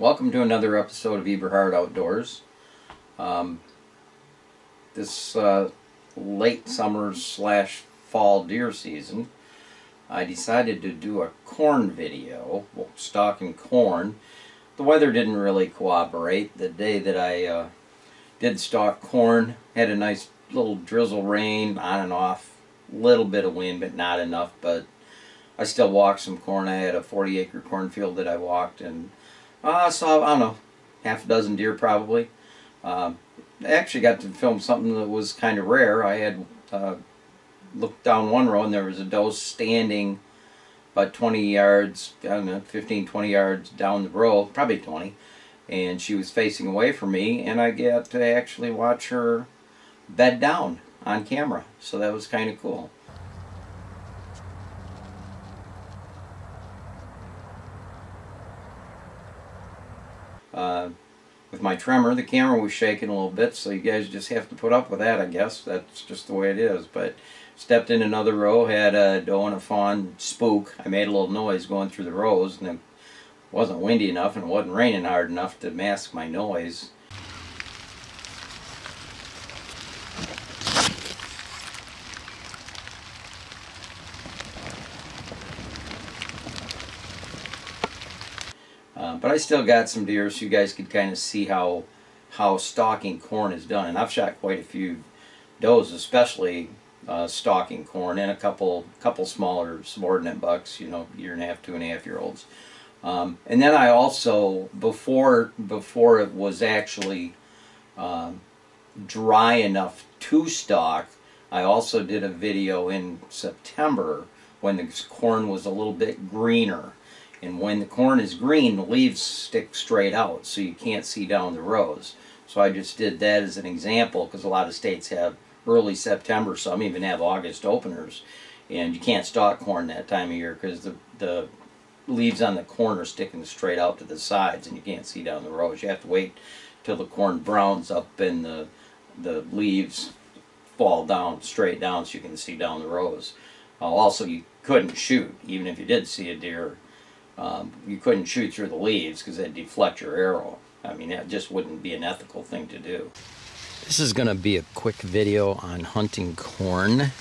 Welcome to another episode of Eberhart Outdoors. This late summer / fall deer season, I decided to do a corn video, stalking corn. The weather didn't really cooperate. The day that I did stalk corn, had a nice little drizzle rain on and off, a little bit of wind, but not enough. But I still walked some corn. I had a 40-acre cornfield that I walked, and I saw, I don't know, half a dozen deer probably. I actually got to film something that was kind of rare. I had looked down one row and there was a doe standing about 20 yards, I don't know, 15, 20 yards down the row, probably 20, and she was facing away from me, and I got to actually watch her bed down on camera, so that was kind of cool. With my tremor, the camera was shaking a little bit, so you guys just have to put up with that, I guess. That's just the way it is. But stepped in another row, had a doe and a fawn spook. I made a little noise going through the rows, and it wasn't windy enough and it wasn't raining hard enough to mask my noise. But I still got some deer, so you guys could kind of see how stalking corn is done. And I've shot quite a few does, especially stalking corn, and a couple smaller subordinate bucks, you know, 1.5, 2.5 year olds. And then I also, before it was actually dry enough to stalk, I also did a video in September when the corn was a little bit greener. And when the corn is green, the leaves stick straight out, so you can't see down the rows. So I just did that as an example, because a lot of states have early September, some even have August openers. And you can't stalk corn that time of year, because the leaves on the corn are sticking straight out to the sides, and you can't see down the rows. You have to wait till the corn browns up and the leaves fall down, straight down, so you can see down the rows. Also, you couldn't shoot, even if you did see a deer. You couldn't shoot through the leaves because they'd deflect your arrow. I mean, that just wouldn't be an ethical thing to do. This is going to be a quick video on hunting corn,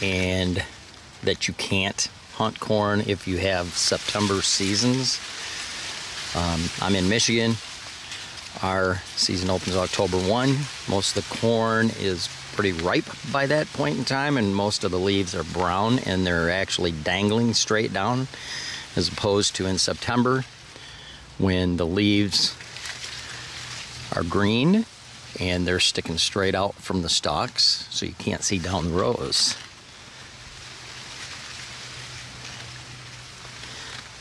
and that you can't hunt corn if you have September seasons. I'm in Michigan. Our season opens October 1. Most of the corn is pretty ripe by that point in time, and most of the leaves are brown and they're actually dangling straight down, as opposed to in September when the leaves are green and they're sticking straight out from the stalks, so you can't see down the rows.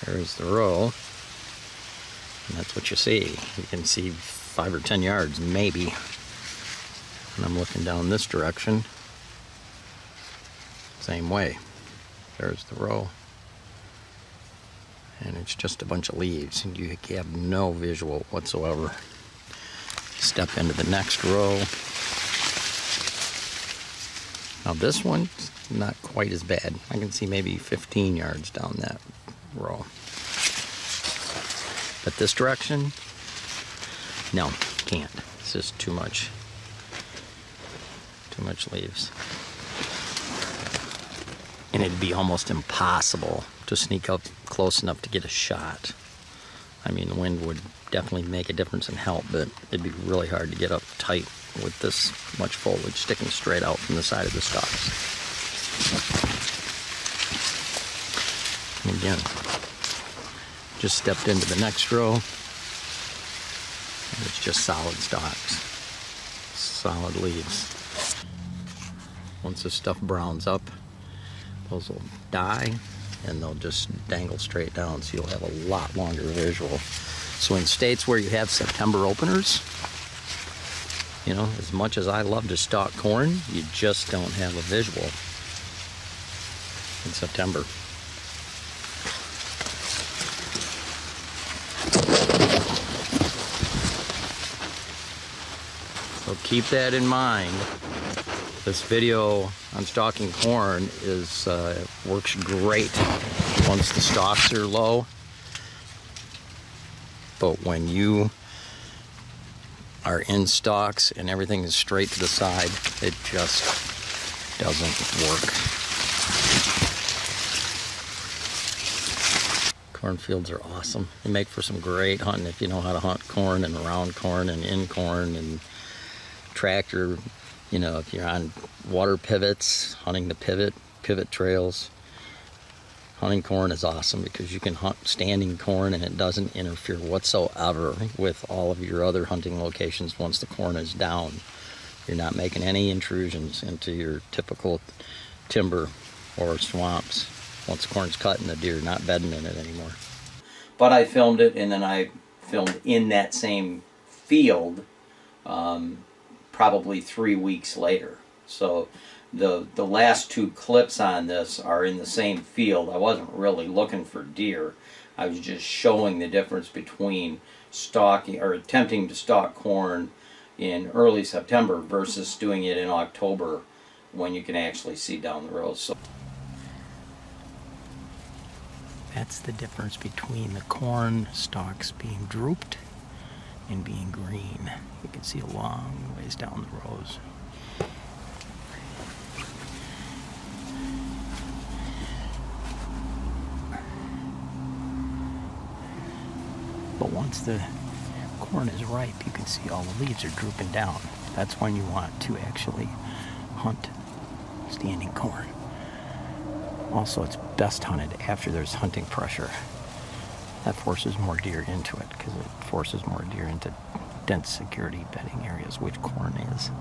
There's the row, and that's what you see. You can see 5 or 10 yards maybe, and I'm looking down this direction, same way. There's the row. And it's just a bunch of leaves, and you have no visual whatsoever. Step into the next row. Now this one's not quite as bad. I can see maybe 15 yards down that row. But this direction, no, can't. It's just too much leaves. And it'd be almost impossible to sneak up close enough to get a shot. I mean, the wind would definitely make a difference and help, but it'd be really hard to get up tight with this much foliage sticking straight out from the side of the stalks. And again, just stepped into the next row, and it's just solid stalks, solid leaves. Once this stuff browns up, those will die, and they'll just dangle straight down, so you'll have a lot longer visual. So in states where you have September openers, you know, as much as I love to stalk corn, you just don't have a visual in September. So keep that in mind. This video on stalking corn is works great once the stalks are low. but when you are in stocks and everything is straight to the side, it just doesn't work. Cornfields are awesome. They make for some great hunting if you know how to hunt corn and round corn and in corn and tractor. You know, if you're on water pivots, hunting the pivot trails. Hunting corn is awesome because you can hunt standing corn and it doesn't interfere whatsoever with all of your other hunting locations once the corn is down. You're not making any intrusions into your typical timber or swamps. Once the corn's cut and the deer are not bedding in it anymore. But I filmed it, and then I filmed in that same field probably 3 weeks later. So the last two clips on this are in the same field. I wasn't really looking for deer. I was just showing the difference between stalking or attempting to stalk corn in early September versus doing it in October when you can actually see down the road. So that's the difference between the corn stalks being drooped and being green. You can see a long ways down the rows. But once the corn is ripe, you can see all the leaves are drooping down. That's when you want to actually hunt standing corn. Also, it's best hunted after there's hunting pressure. That forces more deer into it because it forces more deer into dense security bedding areas, which corn is.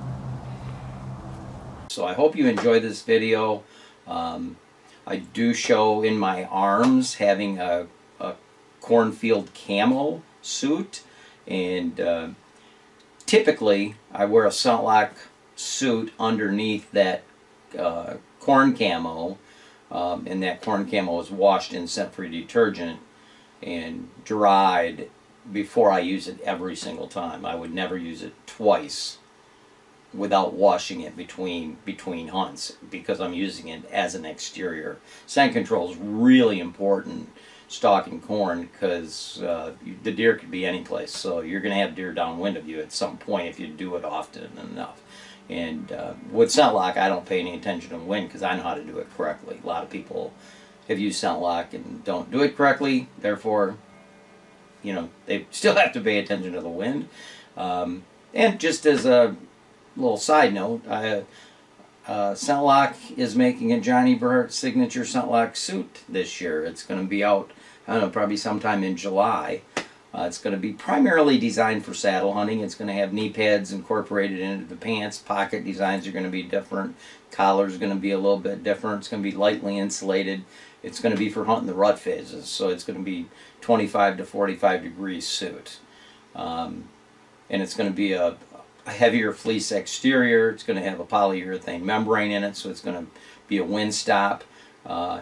So I hope you enjoy this video. I do show in my arms having a cornfield camo suit, and typically I wear a ScentLok suit underneath that corn camo, and that corn camo is washed in scent-free detergent and dried before I use it every single time. I would never use it twice without washing it between hunts because I'm using it as an exterior. Scent control is really important stalking corn because the deer could be any place, so you're going to have deer downwind of you at some point if you do it often enough. And with ScentLok, I don't pay any attention to wind because I know how to do it correctly. A lot of people have used ScentLok and don't do it correctly, therefore, you know, they still have to pay attention to the wind. And just as a little side note, ScentLok is making a Johnny Burhurt signature ScentLok suit this year. It's going to be out, I don't know, probably sometime in July. It's going to be primarily designed for saddle hunting. It's going to have knee pads incorporated into the pants. Pocket designs are going to be different. Collar's going to be a little bit different. It's going to be lightly insulated. It's going to be for hunting the rut phases, so it's going to be 25 to 45 degree suit. And it's going to be a heavier fleece exterior. It's going to have a polyurethane membrane in it, so it's going to be a wind stop.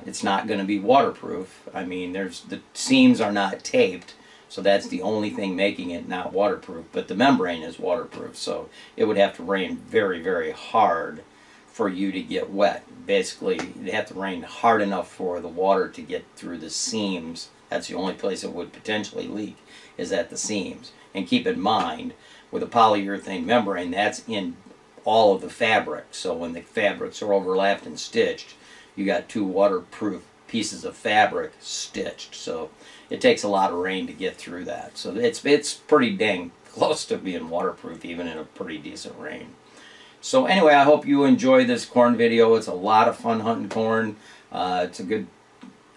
It's not going to be waterproof. I mean, the seams are not taped, so that's the only thing making it not waterproof, but the membrane is waterproof, so it would have to rain very, very hard for you to get wet. Basically, it'd have to rain hard enough for the water to get through the seams. That's the only place it would potentially leak, is at the seams. And keep in mind, with a polyurethane membrane, that's in all of the fabric. So when the fabrics are overlapped and stitched, you got two waterproof pieces of fabric stitched. So it takes a lot of rain to get through that. So it's pretty dang close to being waterproof, even in a pretty decent rain. So anyway, I hope you enjoy this corn video. It's a lot of fun hunting corn. It's a good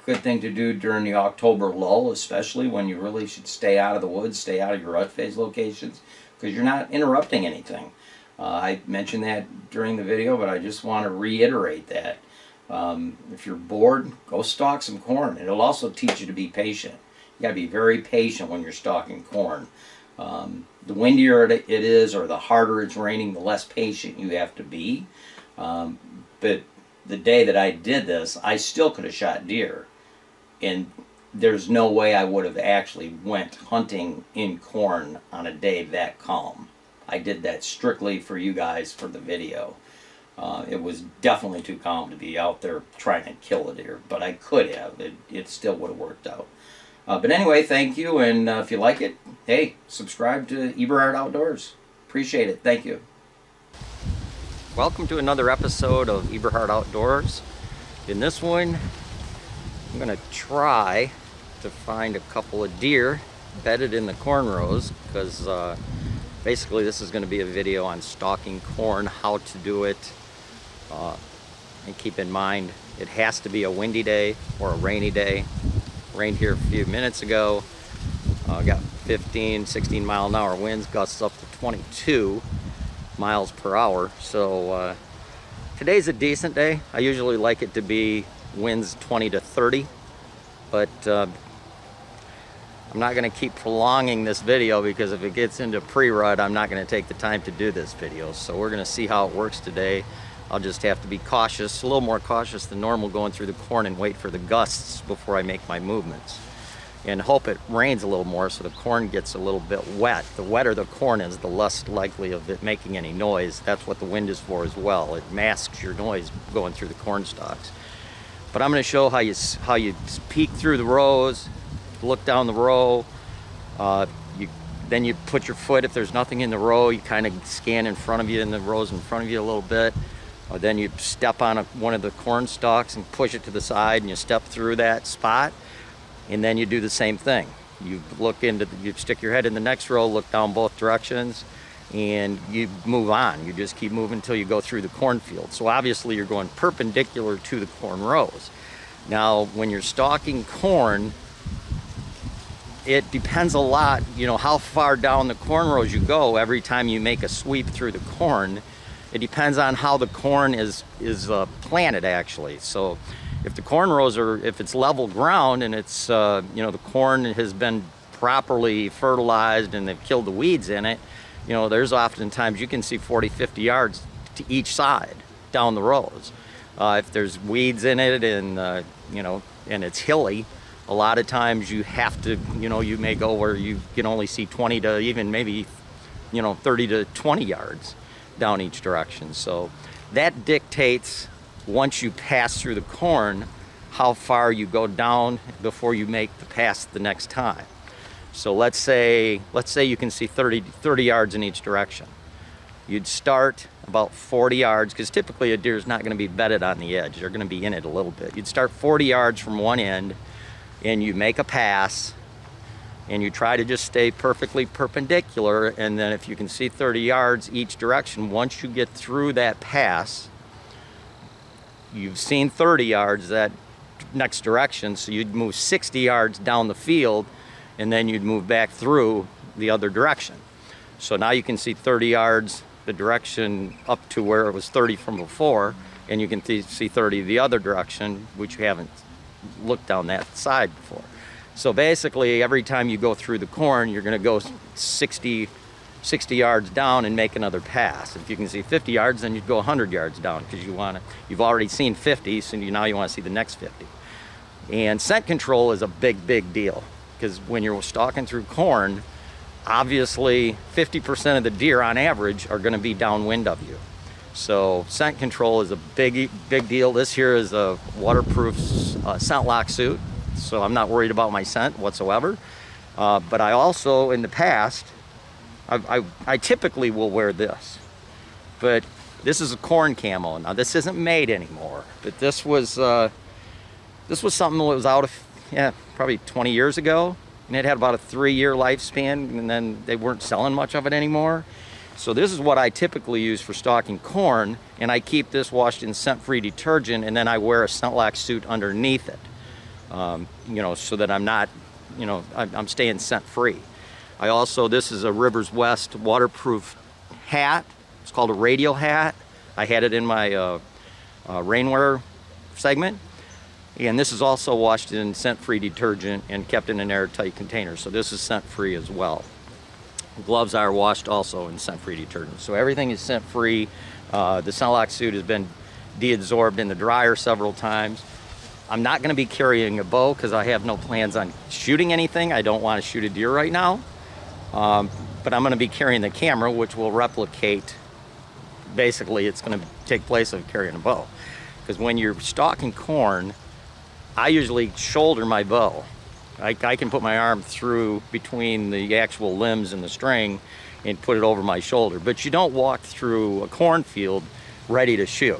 thing to do during the October lull, especially when you really should stay out of the woods, stay out of your rut phase locations, because you're not interrupting anything. I mentioned that during the video, but I just want to reiterate that. If you're bored, go stalk some corn. It'll also teach you to be patient. You got to be very patient when you're stalking corn. The windier it is or the harder it's raining, the less patient you have to be. But the day that I did this, I still could have shot deer, and there's no way I would have actually went hunting in corn on a day that calm. I did that strictly for you guys for the video. It was definitely too calm to be out there trying to kill a deer, but I could have. It still would have worked out. But anyway, thank you, and if you like it, hey, subscribe to Eberhart Outdoors. Appreciate it. Thank you. Welcome to another episode of Eberhart Outdoors. In this one, I'm going to try to find a couple of deer bedded in the cornrows, because basically this is going to be a video on stalking corn, how to do it, and keep in mind it has to be a windy day or a rainy day. Rained here a few minutes ago. Got 15-16 mile an hour winds, gusts up to 22 miles per hour. So today's a decent day. I usually like it to be winds 20 to 30, but I'm not going to keep prolonging this video, because if it gets into pre-rut, I'm not going to take the time to do this video. So we're going to see how it works today. I'll just have to be cautious, a little more cautious than normal, going through the corn and wait for the gusts before I make my movements, and hope it rains a little more so the corn gets a little bit wet. The wetter the corn is, the less likely of it making any noise. That's what the wind is for as well. It masks your noise going through the corn stalks. But I'm going to show how you peek through the rows, look down the row, then you put your foot, if there's nothing in the row, you kind of scan in front of you, in the rows in front of you a little bit. Then you step on one of the corn stalks and push it to the side, and you step through that spot, and then you do the same thing. You look into, you stick your head in the next row, look down both directions, and you move on. You just keep moving until you go through the cornfield. So obviously you're going perpendicular to the corn rows. Now, when you're stalking corn, it depends a lot, you know, how far down the corn rows you go every time you make a sweep through the corn. It depends on how the corn is planted, actually. So if the corn rows are, if it's level ground and it's, you know, the corn has been properly fertilized and they've killed the weeds in it, you know, there's oftentimes you can see 40, 50 yards to each side down the rows. If there's weeds in it and, you know, and it's hilly, a lot of times you have to, you know, you may go where you can only see 20 to even maybe, you know, 30 to 20 yards down each direction. So that dictates, once you pass through the corn, how far you go down before you make the pass the next time. So let's say you can see 30 yards in each direction. You'd start about 40 yards, because typically a deer is not going to be bedded on the edge. They're going to be in it a little bit. You'd start 40 yards from one end, and you make a pass, and you try to just stay perfectly perpendicular, and then if you can see 30 yards each direction, once you get through that pass, you've seen 30 yards that next direction, so you'd move 60 yards down the field, and then you'd move back through the other direction. So now you can see 30 yards the direction up to where it was 30 from before, and you can see 30 the other direction, which you haven't looked down that side before. So basically, every time you go through the corn, you're going to go 60 yards down and make another pass. If you can see 50 yards, then you'd go 100 yards down, because you want to, you've already seen 50, so now you want to see the next 50. And scent control is a big, big deal, because when you're stalking through corn, obviously 50% of the deer on average are going to be downwind of you. So scent control is a big, big deal. This here is a waterproof ScentLok suit, so I'm not worried about my scent whatsoever. But I also, in the past, I typically will wear this, but this is a corn camo. Now this isn't made anymore, but this was something that was out of, yeah, probably 20 years ago, and it had about a 3-year lifespan, and then they weren't selling much of it anymore. So this is what I typically use for stalking corn, and I keep this washed in scent-free detergent, and then I wear a ScentLok suit underneath it. You know, so that I'm not, you know, I'm staying scent free. I also, this is a Rivers West waterproof hat. It's called a radio hat. I had it in my rainwear segment. And this is also washed in scent-free detergent and kept in an airtight container. So this is scent-free as well. Gloves are washed also in scent-free detergent. So everything is scent-free. The ScentLok suit has been deabsorbed in the dryer several times. I'm not going to be carrying a bow, because I have no plans on shooting anything. I don't want to shoot a deer right now. But I'm going to be carrying the camera, which will replicate, basically it's going to take place of carrying a bow. Because when you're stalking corn, I usually shoulder my bow. I can put my arm through between the actual limbs and the string and put it over my shoulder. But you don't walk through a cornfield ready to shoot.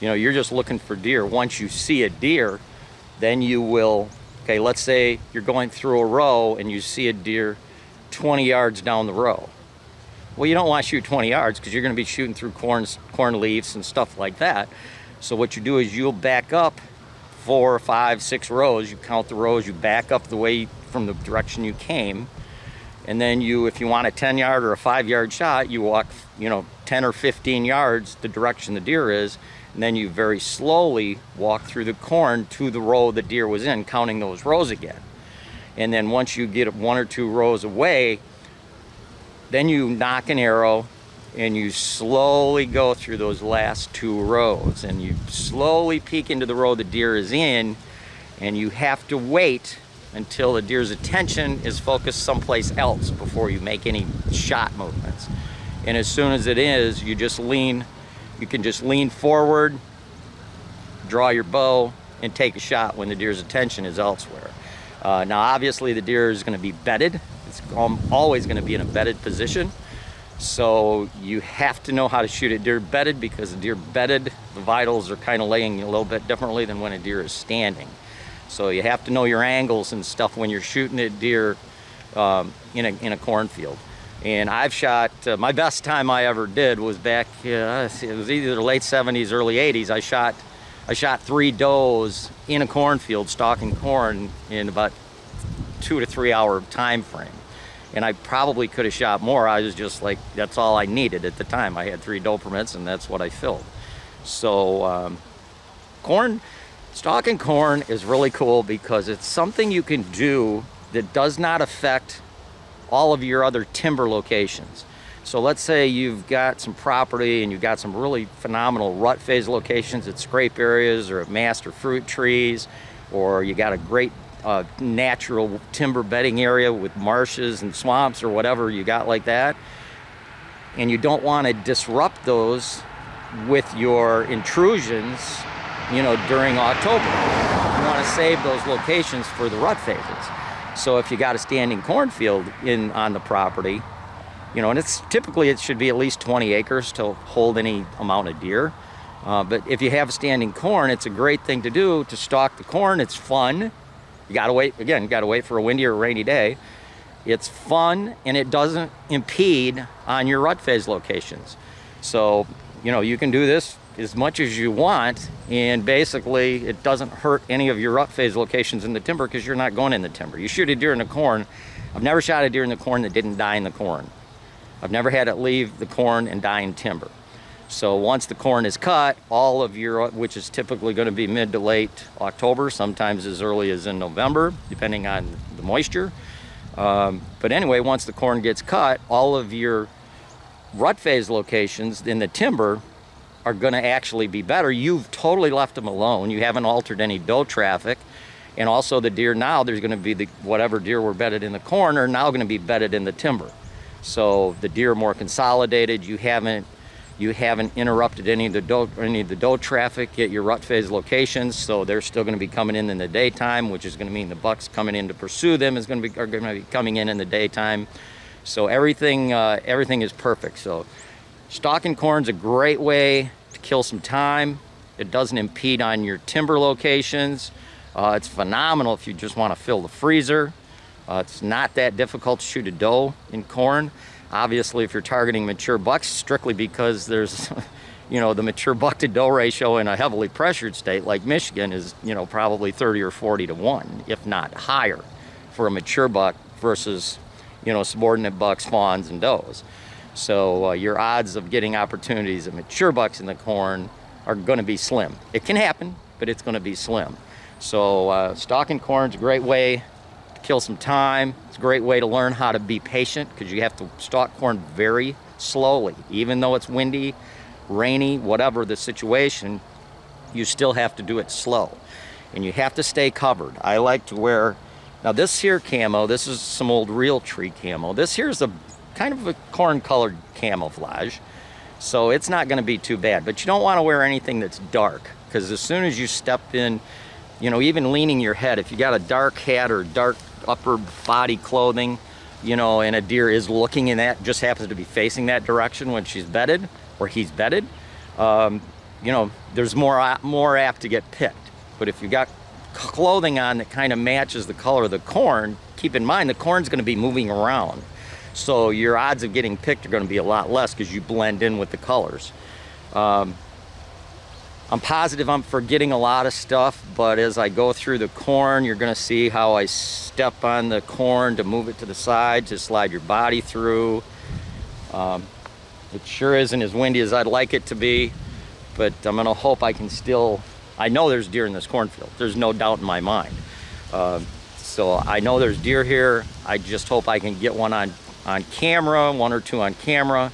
You know, you're just looking for deer. Once you see a deer, then you will, okay, let's say you're going through a row and you see a deer 20 yards down the row. Well, you don't want to shoot 20 yards because you're going to be shooting through corn leaves and stuff like that. So what you do is you'll back up 4, 5, 6 rows. You count the rows, you back up the way from the direction you came. And then you, if you want a 10-yard or a 5-yard shot, you walk, you know, 10 or 15 yards the direction the deer is. And then you very slowly walk through the corn to the row the deer was in, counting those rows again. And then once you get 1 or 2 rows away, then you knock an arrow and you slowly go through those last 2 rows. And you slowly peek into the row the deer is in, and you have to wait until the deer's attention is focused someplace else before you make any shot movements. And as soon as it is, you just lean. You can just lean forward, draw your bow, and take a shot when the deer's attention is elsewhere. Now, obviously, the deer is going to be bedded. It's always going to be in a bedded position. So you have to know how to shoot a deer bedded, because a deer bedded, the vitals are kind of laying a little bit differently than when a deer is standing. So you have to know your angles and stuff when you're shooting at deer in a cornfield. And I've shot, my best time I ever did was back, it was either the late 70s, early 80s. I shot 3 does in a cornfield stalking corn in about 2 to 3 hour time frame. And I probably could have shot more. I was just like, that's all I needed at the time. I had 3 doe permits and that's what I filled. So stalking corn is really cool because it's something you can do that does not affect all of your other timber locations. So let's say you've got some property and you've got some really phenomenal rut phase locations at scrape areas or at mast or fruit trees, or you got a great natural timber bedding area with marshes and swamps or whatever you got like that. And you don't want to disrupt those with your intrusions, you know, during October. You want to save those locations for the rut phases. So if you got a standing cornfield on the property, you know, and it's typically it should be at least 20 acres to hold any amount of deer. But if you have standing corn, it's a great thing to do to stalk the corn. It's fun. You gotta wait, again, you gotta wait for a windy or rainy day. It's fun and it doesn't impede on your rut phase locations. So, you know, you can do this as much as you want, and basically it doesn't hurt any of your rut phase locations in the timber because you're not going in the timber. You shoot a deer in the corn. I've never shot a deer in the corn that didn't die in the corn. I've never had it leave the corn and die in timber. So once the corn is cut, all of your, which is typically going to be mid to late October, sometimes as early as in November, depending on the moisture. But anyway, once the corn gets cut, all of your rut phase locations in the timber are going to actually be better. You've totally left them alone. You haven't altered any doe traffic. And also the deer now, there's going to be the, whatever deer were bedded in the corn are now going to be bedded in the timber. So the deer are more consolidated. You haven't interrupted any of the doe traffic at your rut phase locations. So they're still going to be coming in the daytime, which is going to mean the bucks coming in to pursue them are going to be coming in the daytime. So everything is perfect. So stalking corn's a great way to kill some time. It doesn't impede on your timber locations. It's phenomenal if you just want to fill the freezer. It's not that difficult to shoot a doe in corn. Obviously, if you're targeting mature bucks, strictly because there's, you know, the mature buck to doe ratio in a heavily pressured state like Michigan is, you know, probably 30 or 40 to 1, if not higher, for a mature buck versus, you know, subordinate bucks, fawns, and does. So your odds of getting opportunities at mature bucks in the corn are going to be slim. It can happen, but it's going to be slim. So stalking corn's a great way to kill some time. It's a great way to learn how to be patient, because you have to stalk corn very slowly. Even though it's windy, rainy, whatever the situation, you still have to do it slow. And you have to stay covered. I like to wear, now this here camo, this is some old real tree camo. This here's a kind of a corn colored camouflage, so it's not going to be too bad. But you don't want to wear anything that's dark, because as soon as you step in you know, even leaning your head, if you got a dark hat or dark upper body clothing, you know, and a deer is looking in that, just happens to be facing that direction when she's bedded or he's bedded, you know, there's more apt to get picked. But if you got clothing on that kind of matches the color of the corn, keep in mind the corn's going to be moving around, so your odds of getting picked are going to be a lot less because you blend in with the colors. I'm positive I'm forgetting a lot of stuff, but as I go through the corn, you're going to see how I step on the corn to move it to the side, to slide your body through. It sure isn't as windy as I'd like it to be, but I'm going to hope I can still... I know there's deer in this cornfield. There's no doubt in my mind. So I know there's deer here. I just hope I can get one on camera, one or two on camera,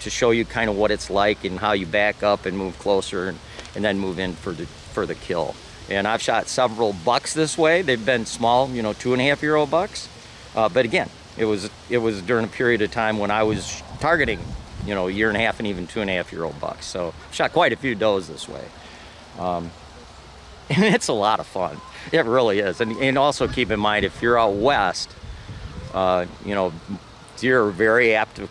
to show you kind of what it's like and how you back up and move closer and then move in for the kill. And I've shot several bucks this way. They've been small, you know, 2.5-year-old bucks. But again, it was during a period of time when I was targeting, you know, 1.5 and even 2.5-year-old bucks. So I've shot quite a few does this way. And it's a lot of fun. It really is. And also keep in mind, if you're out west, you know, deer are very apt to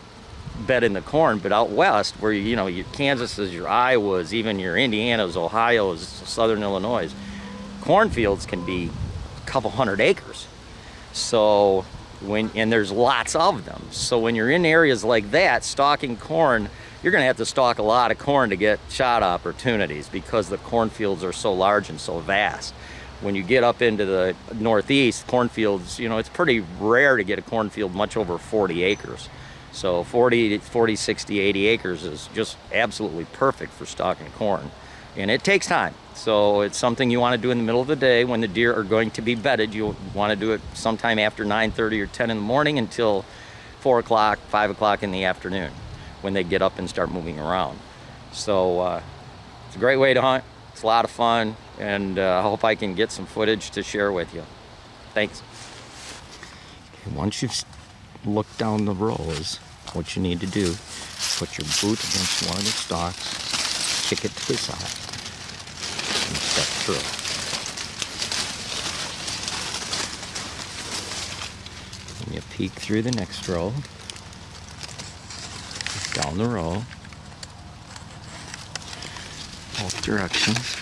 bed in the corn, but out west where, you know, your Kansases, your Iowas, even your Indianas, Ohios, Southern Illinois, cornfields can be a couple hundred acres. So and there's lots of them. So when you're in areas like that, stalking corn, you're going to have to stalk a lot of corn to get shot opportunities because the cornfields are so large and so vast. When you get up into the Northeast, cornfields, you know, it's pretty rare to get a cornfield much over 40 acres. So 40, 60, 80 acres is just absolutely perfect for stalking corn. And it takes time. So it's something you want to do in the middle of the day when the deer are going to be bedded. You want to do it sometime after 9:30 or 10 in the morning until 4 o'clock, 5 o'clock in the afternoon, when they get up and start moving around. So it's a great way to hunt. It's a lot of fun, and I hope I can get some footage to share with you. Thanks. Once you've looked down the rows, what you need to do is put your boot against one of the stalks, kick it to the side, and step through. And you peek through the next row, down the row, both directions.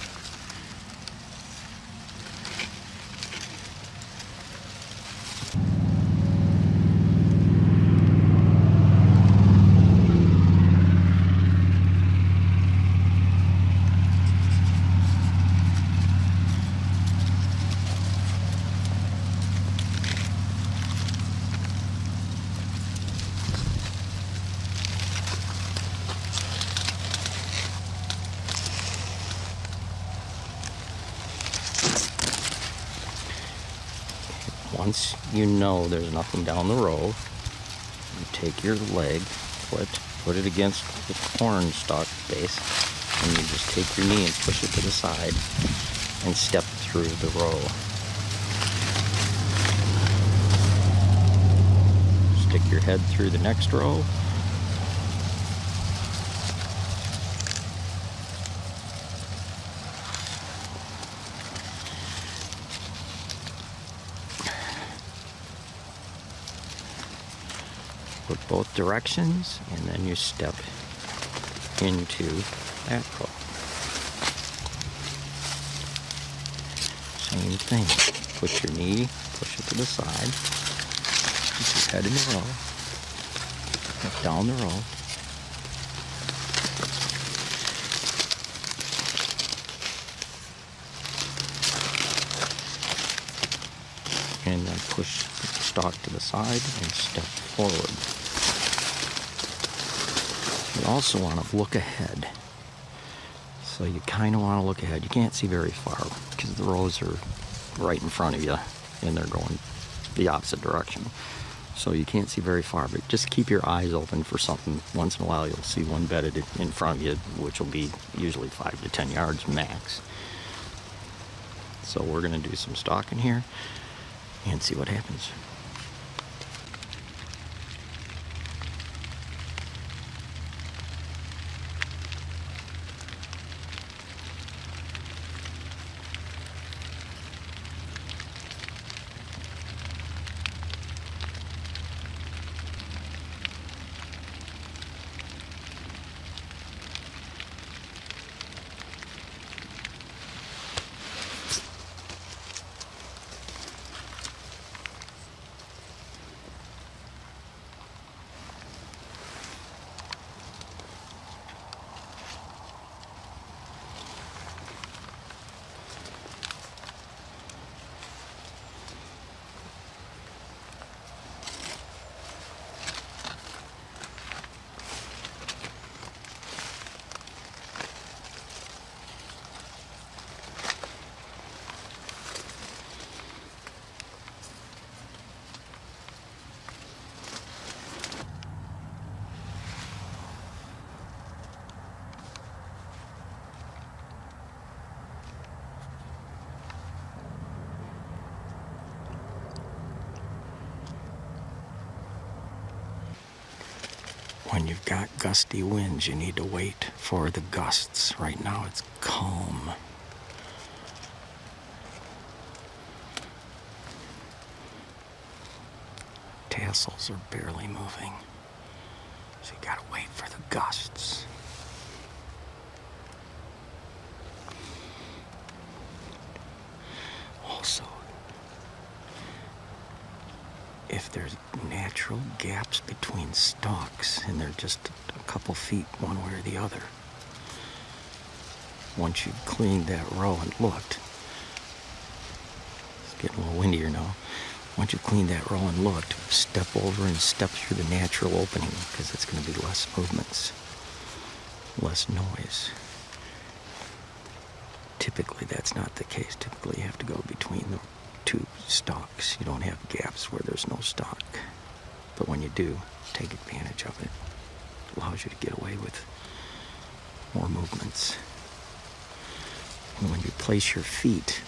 Once you know there's nothing down the row, you take your leg, foot, put it against the corn stalk base, and you just take your knee and push it to the side and step through the row. Stick your head through the next row. Both directions, and then you step into that row. Same thing. Put your knee, push it to the side, keep your head in the row, step down the row. And then push the stalk to the side and step forward. You also want to look ahead. So you kind of want to look ahead. You can't see very far because the rows are right in front of you and they're going the opposite direction. So you can't see very far, but just keep your eyes open for something. Once in a while you'll see one bedded in front of you, which will be usually 5 to 10 yards max. So we're going to do some stalking here and see what happens. When you've got gusty winds, you need to wait for the gusts. Right now it's calm. Tassels are barely moving, so you gotta wait for the gusts. Also, if there's natural gaps between stalks and they're just a couple feet one way or the other, once you've cleaned that row and looked, it's getting a little windier now. Once you've cleaned that row and looked, step over and step through the natural opening because it's going to be less movements, less noise. Typically that's not the case. Typically you have to go between the two stalks. You don't have gaps where there's no stalk. But when you do, take advantage of it. It allows you to get away with more movements. And when you place your feet,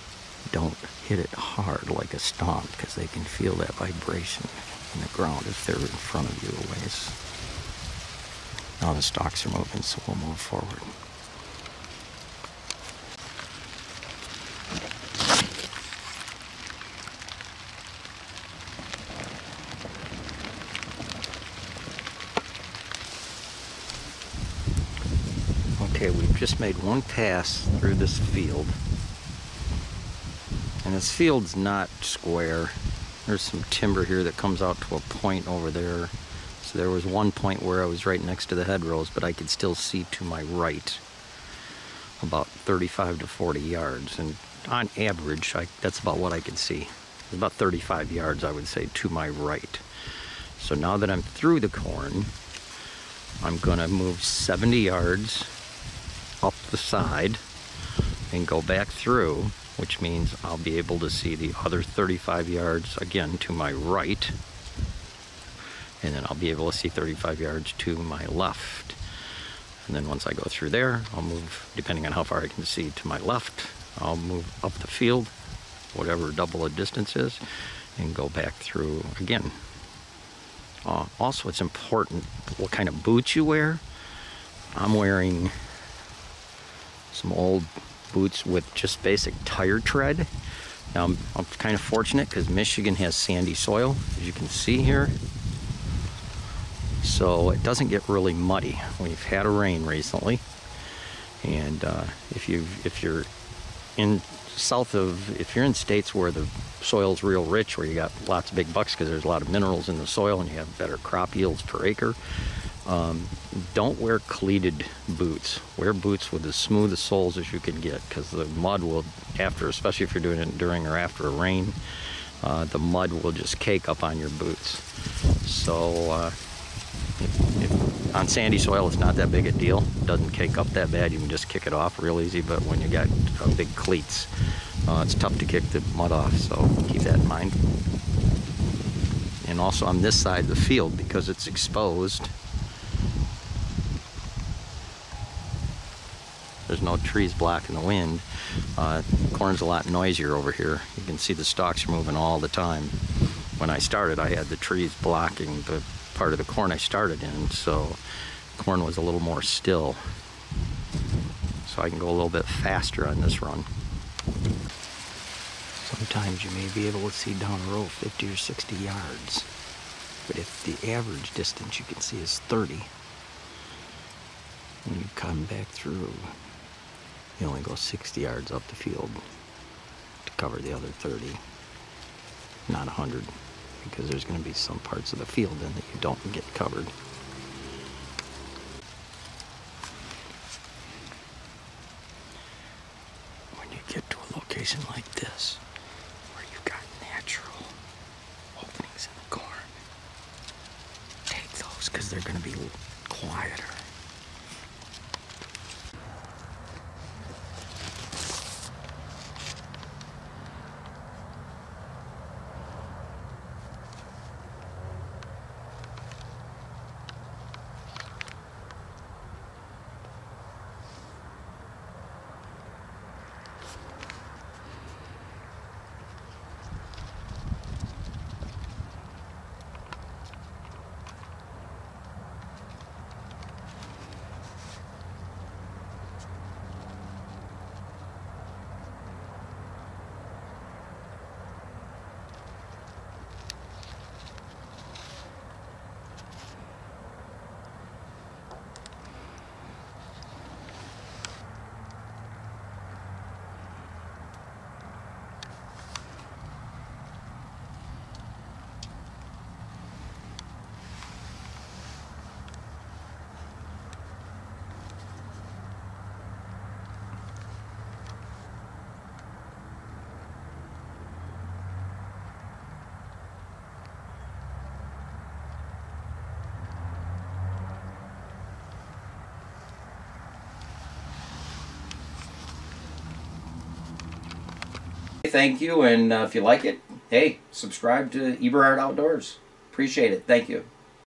don't hit it hard like a stomp because they can feel that vibration in the ground if they're in front of you a ways. Now the stalks are moving, so we'll move forward. Okay, we've just made one pass through this field. And this field's not square. There's some timber here that comes out to a point over there. So there was one point where I was right next to the hedgerows, but I could still see to my right about 35 to 40 yards. And on average, that's about what I could see. About 35 yards, I would say, to my right. So now that I'm through the corn, I'm gonna move 70 yards up the side and go back through, which means I'll be able to see the other 35 yards again to my right, and then I'll be able to see 35 yards to my left. And then once I go through there, I'll move, depending on how far I can see to my left, I'll move up the field, whatever double the distance is, and go back through again. Also, it's important what kind of boots you wear. I'm wearing some old boots with just basic tire tread. Now I'm kind of fortunate because Michigan has sandy soil, as you can see here. So it doesn't get really muddy. We've had a rain recently, and if you're in states where the soil's real rich, where you got lots of big bucks because there's a lot of minerals in the soil and you have better crop yields per acre, don't wear cleated boots. Wear boots with as smooth a soles as you can get, because the mud will, after, especially if you're doing it during or after a rain, the mud will just cake up on your boots. So on sandy soil, it's not that big a deal. It doesn't cake up that bad. You can just kick it off real easy. But when you got big cleats, it's tough to kick the mud off. So keep that in mind. And also on this side of the field, because it's exposed, there's no trees blocking the wind. Corn's a lot noisier over here. You can see the stalks are moving all the time. When I started, I had the trees blocking the part of the corn I started in, so corn was a little more still. So I can go a little bit faster on this run. Sometimes you may be able to see down the row 50 or 60 yards, but if the average distance you can see is 30, when you come back through, you only go 60 yards up the field to cover the other 30, not 100, because there's going to be some parts of the field then that you don't get covered. When you get to a location like this, where you've got natural openings in the corn, take those because they're going to be quieter. thank you, and if you like it, hey, subscribe to Eberhart Outdoors. Appreciate it. Thank you.